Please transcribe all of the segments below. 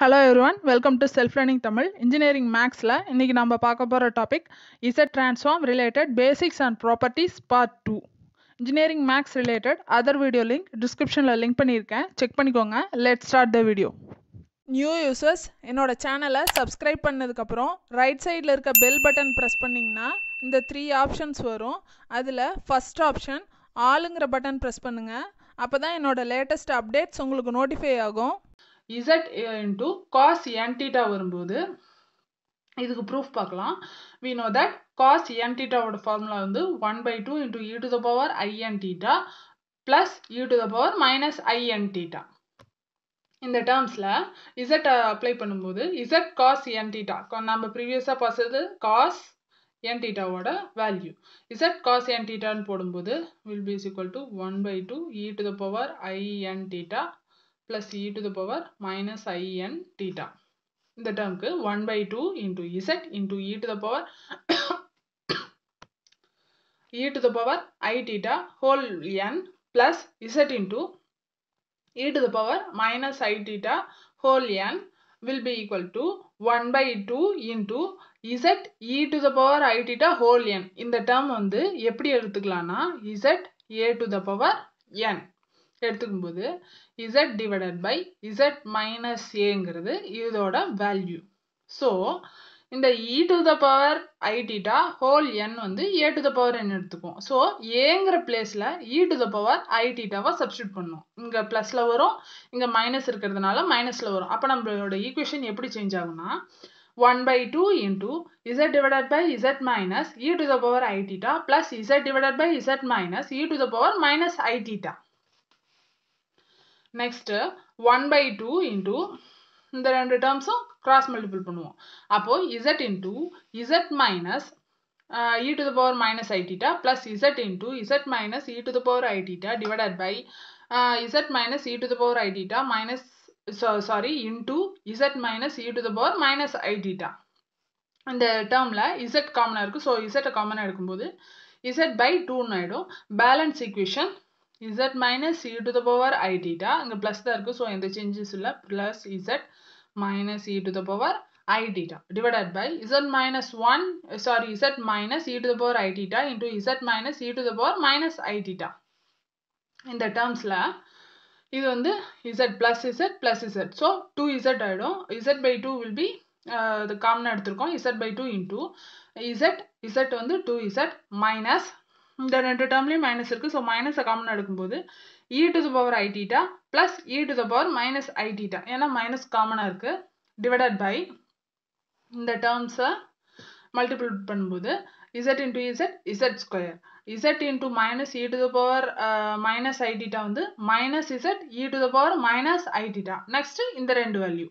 Hello everyone, welcome to Self Learning Tamil. Engineering Max la inniki namba paakapora topic Z Transform related basics and properties part 2. Engineering Max related other video link description la link pannirken, check pannikonga. Let's start the video. New users enoda channel subscribe pannadukku appuram right side la irukka bell button press panningna inda three options varum. Adula first option all ngra button press pannunga. Appadhaan enoda latest updates ungalku notify agum. Z into cos n theta varumbodhu idhukku proof paakalam. We know that cos n theta oda formula undu 1/2 into e to the power I n theta plus e to the power minus I n theta. In the terms la z apply பண்ணும்போது z cos n theta நம்ம previously பார்த்தது cos n theta oda value z cos n theta nu போடும்போது will be equal to 1/2 e to the power I n theta plus e to the power minus I n theta. இந்த termக்கு 1/2 into z into e to the power I theta whole n plus z into e to the power minus I theta whole n will be equal to 1/2 into z e to the power I theta whole n. இந்த term வந்து எப்படி எடுத்துக்கலாம்னா z a to the power n எடுத்துக்கும்போது z divided by z minus a ங்கிறது இதோட value. So இந்த e to the power I theta whole n வந்து a to the power n எடுத்துக்கும். So a ங்கற பிளேஸ்ல e to the power I theta வ substitute பண்ணும். இங்க பிளஸ்ல வரும், இங்க மைனஸ் இருக்கிறதுனால மைனஸ்ல வரும். அப்ப நம்மளோட ஈக்குவேஷன் எப்படி சேஞ்ச் ஆகும்னா 1/2 into z divided by z minus e to the power I theta plus z divided by z minus e to the power minus I theta. Next 1/2 into இந்த ரெண்டு டேர்ம்ஸும் கிராஸ் மல்டிபிள் பண்ணுவோம். அப்போ z into z minus e to the power minus I theta plus z into z minus e to the power I theta divided by z minus e to the power I theta minus into z minus e to the power minus I theta. இந்த டேர்ம்ல z காமனா இருக்கு. So z காமனா எடுக்கும்போது z by 2 னு ஆயிடும். Balance equation z minus e to the power I theta இங்க plus தான் இருக்கு. சோ இந்த changes இல்ல plus z minus e to the power I theta divided by z minus e to the power I theta into z minus e to the power minus I theta. இந்த termsல இது வந்து z plus z plus z. So 2z ஆயிடும். z by 2 will be the common எடுத்துறோம். z by 2 into z வந்து 2z minus இந்த ரெண்டு டேர்ம்லயே minus இருக்கு. So மைனஸ காமன் எடுக்கும்போது e to the power I theta plus e to the power minus I theta ஏனா minus காமனா இருக்கு divided by இந்த டேர்ம்ஸ மல்டிபிள் பண்ணும்போது z into z z2 z into minus e to the power minus I theta வந்து minus z e to the power minus I theta. next இந்த ரெண்டு value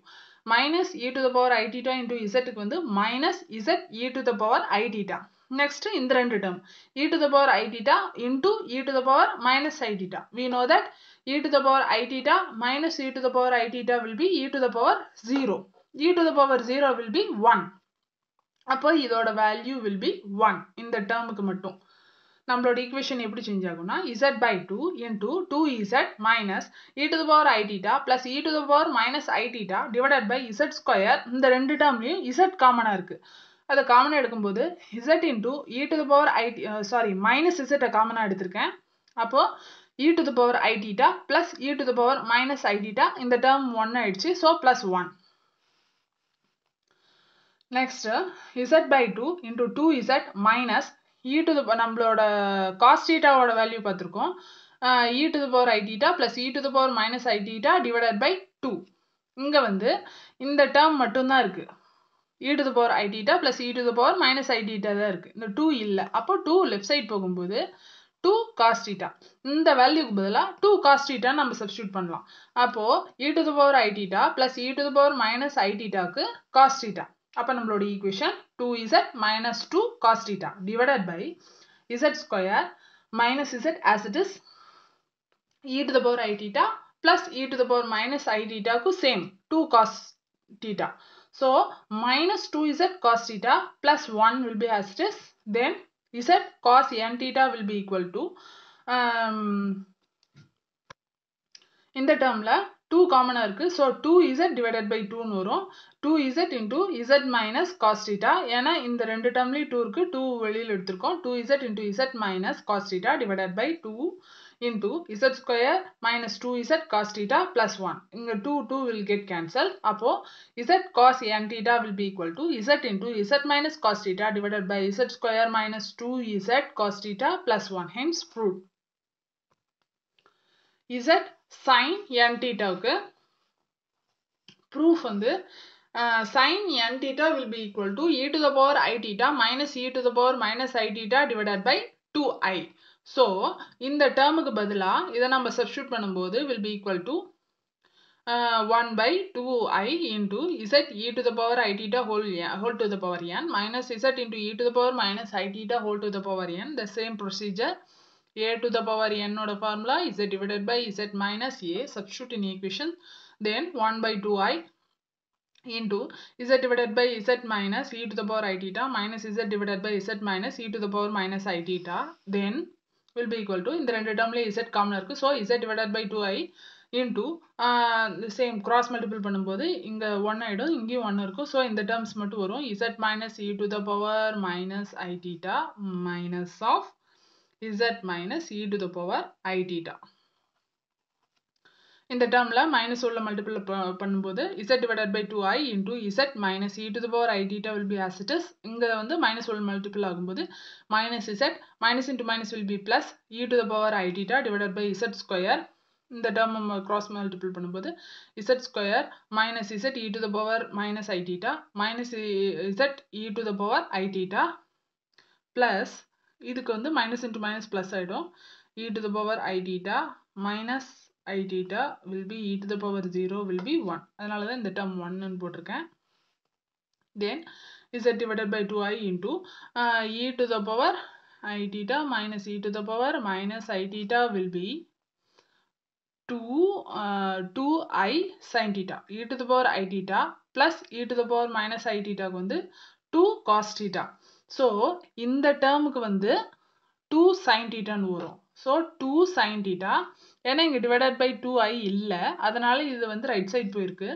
minus e to the power I theta into z க்கு வந்து minus z e to the power I theta. Next in the ரெண்டு term e to the power I theta into e to the power minus I theta. We know that e to the power I theta minus e to the power I theta will be e to the power 0, e to the power 0 will be 1. அப்போ இதோட value will be 1. இந்த termக்கு மட்டும் நம்மளோட equation எப்படி change ஆகும்னா z by 2 into 2z minus e to the power I theta plus e to the power minus I theta divided by z2. இந்த ரெண்டு termலயும் z காமனா இருக்கு. அது காமனா எடுக்கும்போது z into e to the power I minus z காமனா எடுத்துர்க்கேன். அப்போ e to the power I theta plus e to the power minus I theta இந்த term 1 ஆயிடுச்சு. So +1. next z by 2 into 2z minus e to the நம்மளோட cos theta ஓட value பாத்துறோம். e to the power I theta plus e to the power minus I theta divided by 2. இங்க வந்து இந்த term மட்டும் தான் இருக்கு. e to the power I theta plus e to the power minus I theta தான் இருக்கு. இந்த 2 இல்ல. அப்போ 2 லெஃப்ட் சைடு போகும்போது 2 cos theta. இந்த வேல்யூக்கு பதிலா 2 cos theta நம்ம சப்ஸ்டிட்யூட் பண்ணலாம். அப்போ e to the power I theta plus e to the power minus I theta க்கு cos theta. அப்ப நம்மளோட equation 2z - 2 cos theta divided by z2 minus z as it is e to the power I theta plus e to the power minus I theta க்கு same 2 cos theta. So minus 2z cos theta plus 1 will be as it is. Then z cos n theta will be equal to in the term la 2 common irukku. So 2z divided by 2 norom 2z into z minus cos theta. Yana in the rendu term li 2 irukku 2 veliyil eduthirukom 2z into z minus cos theta divided by 2 into z square minus 2z cos theta plus 1. Inga 2 will get cancelled. Appo z cos n theta will be equal to z into z minus cos theta divided by z square minus 2z cos theta plus 1. Hence proof. Z sin n theta ku proof on the sin n theta will be equal to e to the power I theta minus e to the power minus I theta divided by 2i. So, in the term ku badala, idha nama substitute pannumbodhu will be equal to 1 by 2i into z e to the power I theta whole to the power n minus z into e to the power minus I theta whole to the power n. The same procedure a to the power n oda formula z divided by z minus a substitute in equation. Then 1 by 2i into z divided by z minus e to the power I theta minus z divided by z minus e to the power minus I theta. Then will be equal to in the rendu term la z common irukku. So z divided by 2i into the same cross multiple பண்ணும்போது இங்க 1 ஆயிடும் இங்க 1 இருக்கும். So இந்த terms மட்டும் வரும் z minus e to the power minus I theta minus of z minus e to the power I theta. In the term la minus உள்ள multiple பண்ணும்போது z divided by 2i into z minus e to the power I theta will be as it is. இங்க வந்து minus உள்ள multiple ஆகும்போது minus z minus into minus will be plus e to the power I theta divided by z square. இந்த term cross multiple பண்ணும்போது z square minus z e to the power minus I theta minus z e to the power I theta plus இதுக்கு வந்து minus into minus plus ஆயிடும் e to the power I theta minus I theta will be e to the power 0 will be 1. அதனால தான் இந்த term 1 ன்னு போட்டுருக்கேன். Then z divided by 2i into e to the power I theta minus e to the power minus I theta will be 2i sin theta e to the power I theta plus e to the power minus I theta வந்து 2 cos theta. So இந்த termக்கு வந்து 2 sin theta ன்னு வரும். So 2 sin theta ஏன்னா இங்க divided by 2i இல்லை, அதனால இது வந்து right side போயிருக்கு.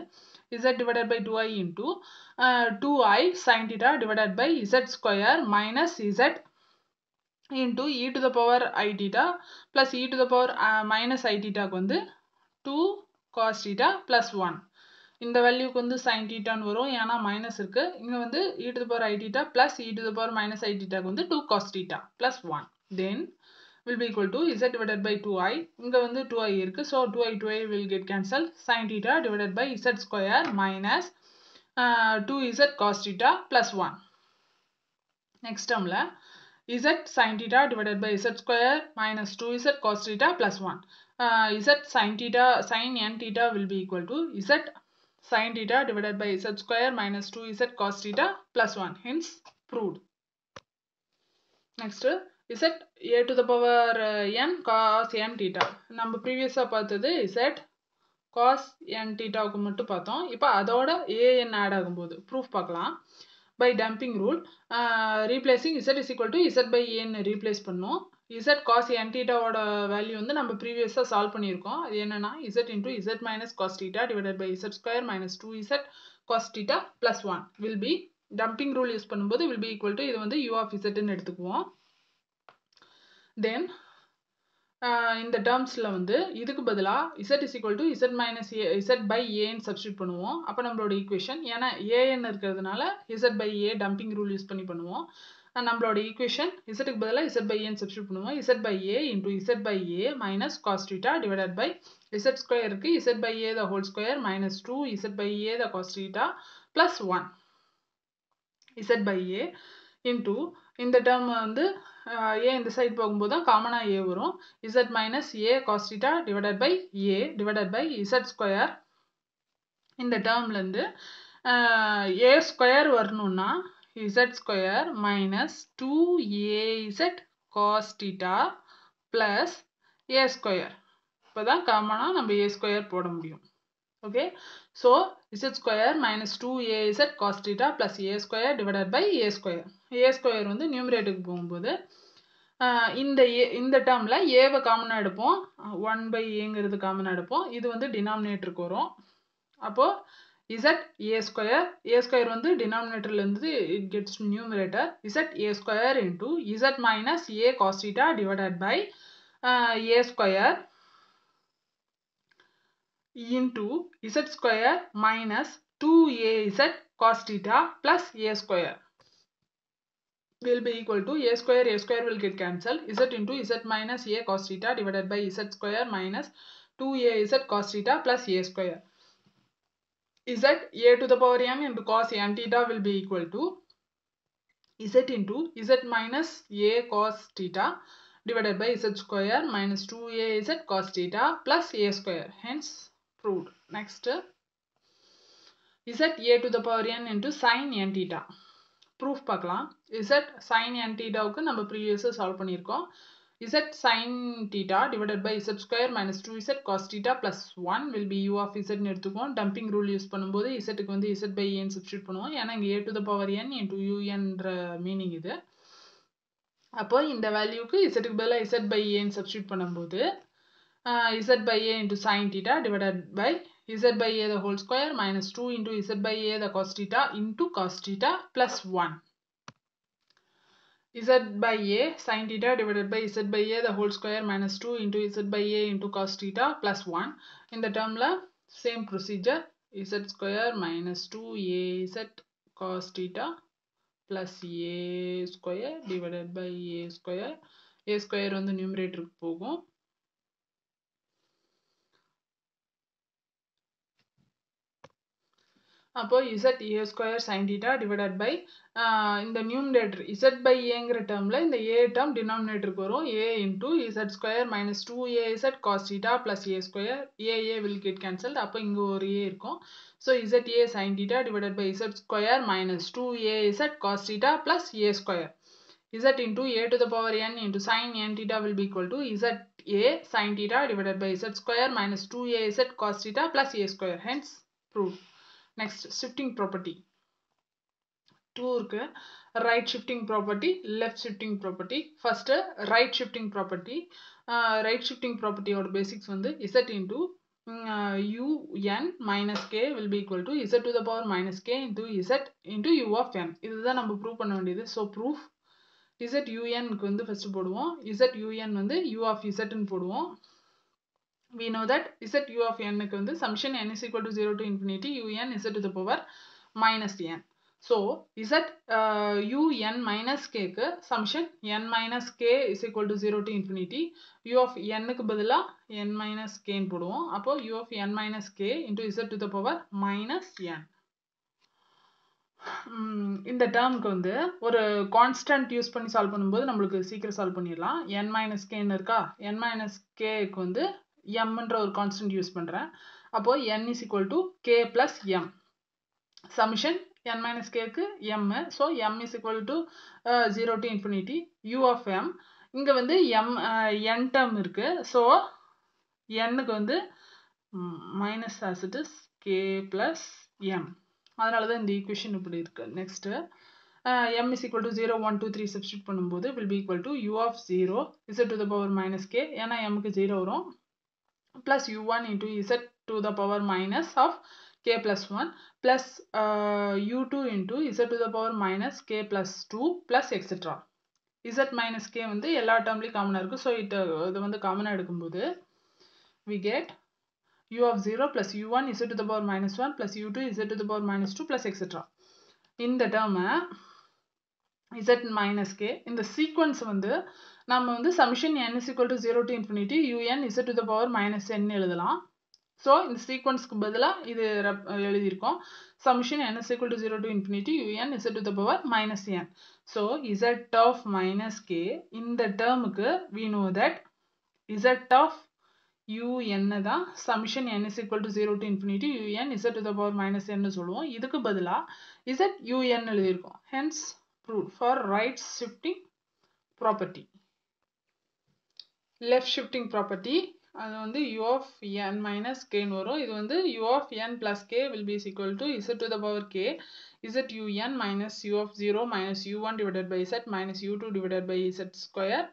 z divided by 2i into 2i sin theta divided by z square minus z into e to the power I theta plus e to the power minus I theta வந்து 2 cos theta plus 1. இந்த வேல்யூக்கு வந்து sin theta ன்னு வரும் ஏன்னா minus இருக்கு. இங்க வந்து e to the power I theta plus e to the power minus I theta வந்து 2 cos theta plus 1. Then will be equal to z divided by 2i. இங்க வந்து 2i இருக்கு. So 2i will get cancelled. Sin theta divided by z square minus 2z cos theta plus 1. Next term la z sin theta divided by z square minus 2z cos theta plus 1. Z sin theta sin n theta will be equal to z sin theta divided by z square minus 2z cos theta plus 1. Hence proved. Next z a to the power n cos n theta. நம்ம ப்ரீவியஸா பார்த்தது z cos n theta க்கு மட்டும் பார்த்தோம். இப்போ அதோட an add ஆகும்போது proof பார்க்கலாம். By damping rule replacing z is equal to z by a ன்னு replace பண்ணோம். z cos n theta ஓட வேல்யூ வந்து நம்ம ப்ரீவியஸா சால்வ் பண்ணியிருக்கோம். அது என்னன்னா z into z minus cos theta divided by z square minus 2z cos theta plus 1 will be damping rule use பண்ணும்போது will be equal to இது வந்து u of z ன்னு எடுத்துக்குவோம். Then in the terms la vandu idukku badala z is equal to z minus a z by a n substitute பண்ணுவோம். அப்ப நம்மளோட equation ஏனா a n இருக்குதுனால z by a dumping rule use பண்ணி பண்ணுவோம். நம்மளோட equation z க்கு பதிலா z by a n substitute பண்ணுவோம். z by a into z by a minus cos theta divided by z square இருக்கு. z by a the whole square minus 2 z by a the cos theta plus 1 z by a into இந்த term வந்து a இந்த side போகும்போது தான் காமனா a வரும். z minus a cos theta divided by a divided by z square. இந்த termல இருந்து a square வரணும்னா z square minus 2az cos theta plus a square. அப்பதான் காமனா நம்ம a square போட முடியும். Okay, so z square minus 2az cos theta plus a square divided by a square. A square வந்து numerator போகும்போது in the term la a common edupom 1 by a ங்கிறது common edupom இது வந்து denominator க்கு வரும் அப்போ z a square வந்து denominator ல இருந்து it gets numerator z a square into z minus a cos theta divided by a square into z square minus 2az cos theta plus a square will be equal to a square will get cancelled z into z minus a cos theta divided by z square minus 2az cos theta plus a square z a to the power m into cos m theta will be equal to z into z minus a cos theta divided by z square minus 2az cos theta plus a square, hence proved. Next, z a to the power n into sin n theta. Proof பார்க்கலாம் z sin n theta க்கு நம்ம previous solve பண்ணிருக்கோம் z sin theta divided by z square minus 2z cos theta plus 1 will be u of z ன்னு எடுத்துப்போம் dumping rule use பண்ணும்போது z க்கு வந்து z by a substitute பண்ணுவோம் ஏனா இங்க a to the power n into un ன்ற meaning இது அப்ப இந்த வேல்யூக்கு z க்கு பதிலா z by a substitute பண்ணும்போது z by a into sin theta divided by z by a the whole square minus 2 into z by a the cos theta into cos theta plus 1 z by a sin theta divided by z by a the whole square minus 2 into z by a into cos theta plus 1 in the term la same procedure z square minus 2az cos theta plus a square divided by a square on the numerator pogum அப்போ z a square sin theta divided by இந்த numerator z by a ங்கற டேர்ம்ல இந்த a term டினாமினேட்டருக்கு வரும் a into z square minus 2az cos theta plus a square a will get cancelled அப்போ இங்க ஒரு a இருக்கும் so z a sin theta divided by z square minus 2az cos theta plus a square z into a to the power n into sin n theta will be equal to z a sin theta divided by z square minus 2az cos theta plus a square, hence proved. Next, shifting property. Two right shifting property, left shifting property. First, right shifting property. Right shifting property or basics on the z into un minus k will be equal to z to the power minus k into z into u of n. This is the number proof. So, proof z un first z un u of z and we know that z u of n க்கு வந்து summation n is equal to 0 to infinity un z to the power minus n. So z un minus k க்கு summation n minus k is equal to 0 to infinity u of n க்கு பதிலா n minus k ன்னு போடுவோம் அப்போ u of n minus k into z to the power minus n. இந்த டேர்ம்க்கு வந்து ஒரு constant use பண்ணி சால்வ் பண்ணும்போது நமக்கு சீக்கிரம் சால்வ் பண்ணிரலாம் n minus k ன்னு இருக்கா n minus k க்கு வந்து m என்ற ஒரு கான்ஸ்டன்ட் யூஸ் பண்றேன் அப்போ n is equal to k plus m summation n minus k க்கு m so m is equal to 0 to infinity u of m இங்க வந்து m n term இருக்கு so n க்கு வந்து minus as it is k plus m அதனால தான் இந்த equation இப்படி இருக்கு next m is equal to 0 1 2 3 substitute பண்ணும்போது will be equal to u of 0 z to the power minus k ஏனா m க்கு 0 வரும் plus u1 into z to the power minus of k plus 1 plus u2 into z to the power minus k plus 2 plus etc. z minus k வந்து எல்லா டேர்ம்லயும் காமனா இருக்கு so இது வந்து காமனா எடுக்கும்போது we get u of 0 plus u1 z to the power minus 1 plus u2 z to the power minus 2 plus etc. இந்த term z minus k இந்த sequence வந்து நாம் வந்து summation n is equal to 0 to infinity un z to the power minus n எழுதலாம் so இந்த sequenceக்கு பதிலா இது எழுதிருக்கோம் summation n is equal to 0 to infinity un z to the power minus n so z of minus k இந்த termக்கு we know that z of un தான் summation n is equal to 0 to infinity un z to the power minus n சொல்லுவோம் இதுக்கு பதிலா z un எழுதிருக்கோம் hence proved for right shifting property. Left shifting property அது வந்து u of n minus k ன்னு வரும் இது வந்து u of n plus k will be equal to z to the power k z un minus u of 0 minus u1 divided by z minus u2 divided by z square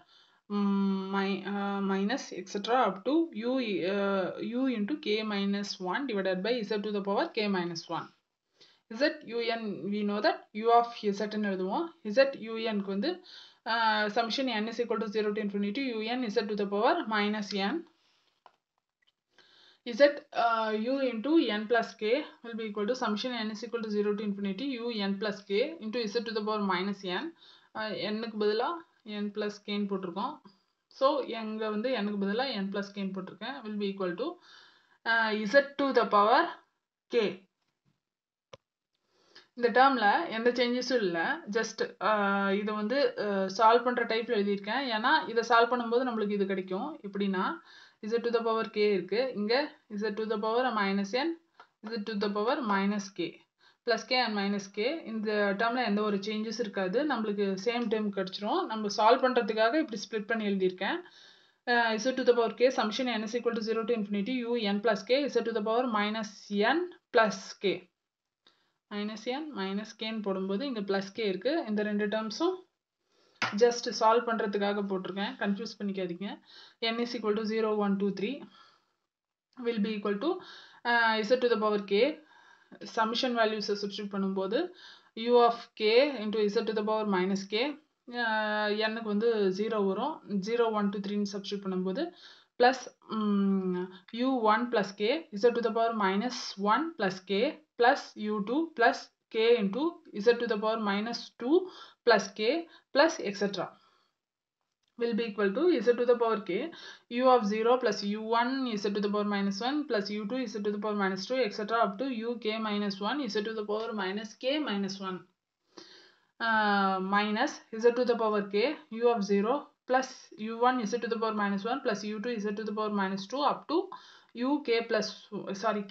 minus etc. up to u into k minus 1 divided by z to the power k minus 1. Z un, we know that u of z and z un summation n is equal to 0 to infinity un z to the power minus n. Z u into n plus k will be equal to summation n is equal to 0 to infinity u n plus k into z to the power minus n. N க்கு பதிலா n plus k ன்னு போட்டுருக்கோம். So எங்க வந்து n க்கு பதிலா n plus k ன்னு போட்டுருக்கேன். Will be equal to z to the power k. இந்த டேர்ம்ல எந்த சேஞ்சஸும் இல்ல. ஜஸ்ட் இத வந்து சால்வ் பண்ற டைப்ல எழுதி இருக்கேன். ஏனா இத சால்வ் பண்ணும்போது நமக்கு இது கிடைக்கும். எப்படினா z to the power k இருக்கு. இங்க z to the power minus n, z to the power minus k. Plus k and minus k in the term la endha oru changes irukadu namukku same term kadichirum namu solve pandradhukaga ipdi split panni eldirken z to the power k summation n is equal to 0 to infinity u n plus k z to the power minus n plus k nu podumbodhu inga plus k irukku indha rendu terms just solve pandradhukaga poturken confuse panikadinga n is equal to 0 1 2 3 will be equal to z to the power k summation values substitute பண்ணும்போது u of k into z to the power minus k n க்கு வந்து 0 வரும். 0 1 2 3 னு substitute பண்ணும்போது plus u1 plus k z to the power minus 1 plus k plus u2 plus k into z to the power minus 2 plus k plus etc. will be equal to z to the power k u of 0 plus u1 z to the power minus 1 plus u2 z to the power minus 2 etc. up to u k minus 1 z to the power minus k minus 1 minus z to the power k u of 0 plus u1 z to the power minus 1 plus u2 z to the power minus 2 up to u k plus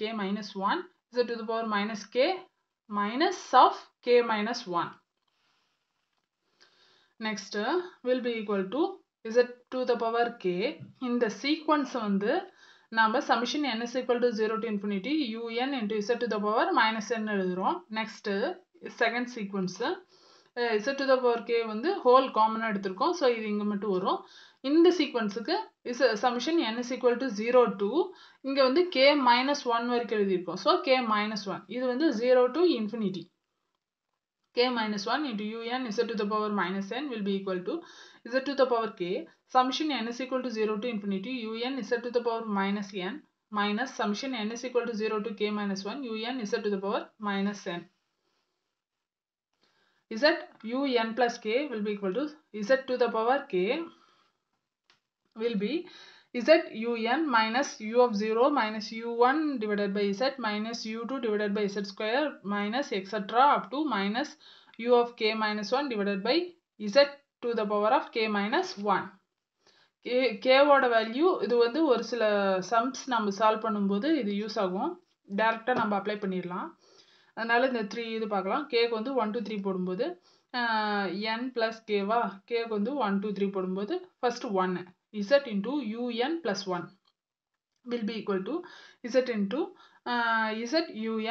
k minus 1 z to the power minus k minus of k minus 1. Next will be equal to z to the power k. In the sequence வந்து நாம summation n is equal to 0 to infinity un into z to the power minus n எழுதுறோம். Next second sequence z to the power k வந்து whole common எடுத்துறோம். So இது இங்க மட்டும் வரும். இந்த சீக்வென்ஸ்க்கு summation n is equal to 0 to இங்க வந்து k minus 1 வரைக்கும் எழுதி இருக்கோம். So k minus 1 இது வந்து 0 to infinity. K minus 1 into un z to the power minus n will be equal to z to the power k summation n is equal to 0 to infinity un z to the power minus n minus summation n is equal to 0 to k minus 1 un z to the power minus n. Z un plus k will be equal to z to the power k will be z un minus u of 0 minus u1 divided by z minus u2 divided by z square minus etc. up to minus u of k minus 1 divided by z to the power of k minus 1. K ஓட value இது வந்து ஒரு சில sums நம்ம solve பண்ணும்போது இது use ஆகும். டைரக்டா நம்ம அப்ளை பண்ணிரலாம். அதனால இந்த 3 இது பார்க்கலாம். k க்கு வந்து 1 2 3 போடும்போது n plus k வா k க்கு வந்து 1 2 3 போடும்போது first 1 z into un plus 1 will be equal to z into z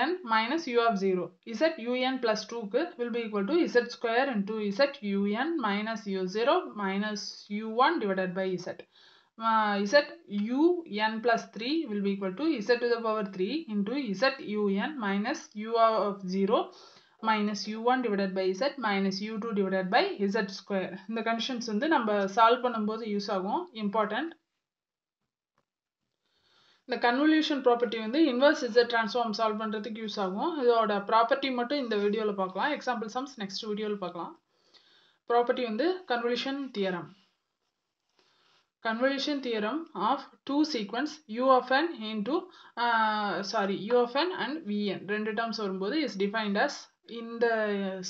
un minus u of 0 z un plus 2 will be equal to z square into z un minus u0 minus u1 divided by z. Z un plus 3 will be equal to z to the power 3 into z un minus u of 0 minus u1 divided by z minus u2 divided by z square. இந்த conditions வந்து நம்ம solve பண்ணும்போது use ஆகும். Important. இந்த convolution property வந்து inverse z transform solve பண்றதுக்கு use ஆகும். இதோட property மட்டும் இந்த வீடியோல பார்க்கலாம். Example sums next வீடியோல பார்க்கலாம். Property வந்து convolution theorem. Convolution theorem of two sequence u of n into u of n and vn ரெண்டு terms வரும்போது is defined as இந்த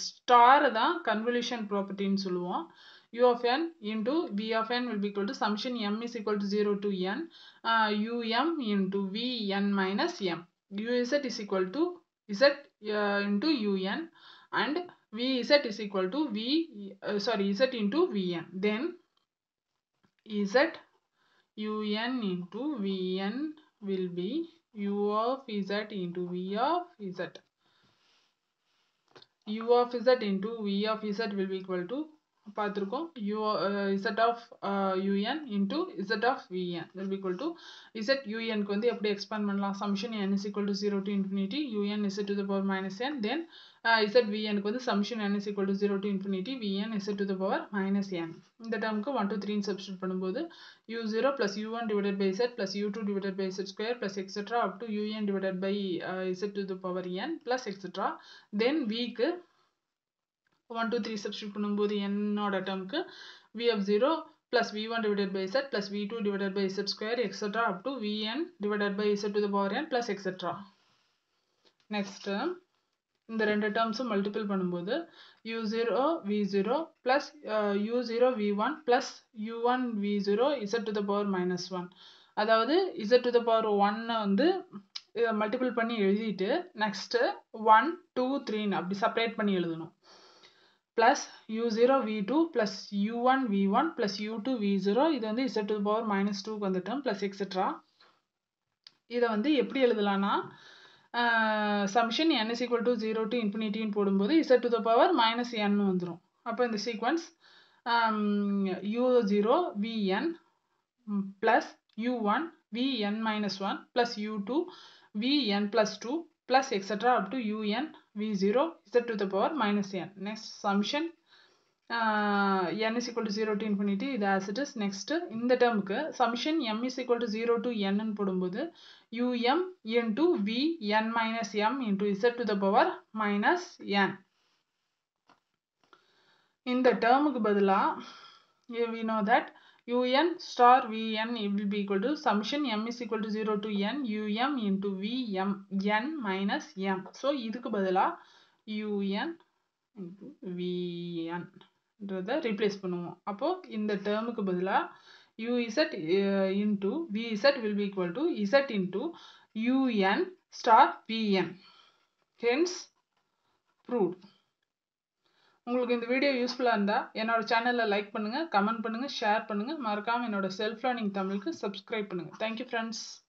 ஸ்டார் தான் convolution property ன்னு சொல்லுவோம். u of n into v of n will be equal to summation m is equal to 0 to n um into vn minus m uz is equal to z into un and vz is equal to z into vn. Then z un into vn will be u of z into v of z. u of z into v of z will be equal to Z of UN into Z of VN will be equal to Z UN expand summation n is equal to 0 to infinity UN is to the power minus n then Z VN summation n is equal to 0 to infinity VN is to the power minus n. In the term 1 to 3 substitute U0 plus U1 divided by Z plus U2 divided by Z square plus etc up to UN divided by Z to the power n plus etc. Then we 1, 2, 3 substitute பண்ணும்போது n order termக்கு v of 0 plus v1 divided by z plus v2 divided by z square etc up to vn divided by z to the power n plus etc. Next term இந்த ரெண்டு terms multiple பண்ணும்போது u0 v0 plus u0 v1 plus u1 v0 z to the power minus 1 அதாவது z to the power 1 வந்து multiple பண்ணி எழுதிட்டு next 1, 2, 3 அப்படி separate பண்ணி எழுதணும் plus u0 v2 plus u1 v1 plus u2 v0 இது வந்து z to the power minus 2 கொண்ட term plus etc. இது வந்து எப்படி எழுதலாம்னா summation n is equal to 0 to infinity ன்னு போடும்போது z to the power minus n வந்துரும். அப்ப இந்த sequence u0 vn plus u1 vn minus 1 plus u2 vn plus 2 plus etc up to un v0 z to the power minus n. Next summation n is equal to 0 to infinity இது as it is. Next இந்த termக்கு summation m is equal to 0 to n ன்னு போடும்போது um into v n minus m into z to the power minus n. இந்த termக்கு பதிலா we know that un star vn will be equal to summation m is equal to 0 to n um into vm n minus m. So இதுக்கு பதிலா un into vn இதை replace பண்ணுவோம். அப்போ இந்த termக்கு பதிலா uz into vz will be equal to z into un star vn. Hence proved. உங்களுக்கு இந்த video யூஸ்ஃபுல்லா இருந்தா என்னோட சேனலை லைக் பண்ணுங்க, கமெண்ட் பண்ணுங்க, ஷேர் பண்ணுங்க. மறக்காம என்னோட செல்ஃப் லேர்னிங் தமிழுக்கு சப்ஸ்கிரைப் பண்ணுங்க. Thank you friends.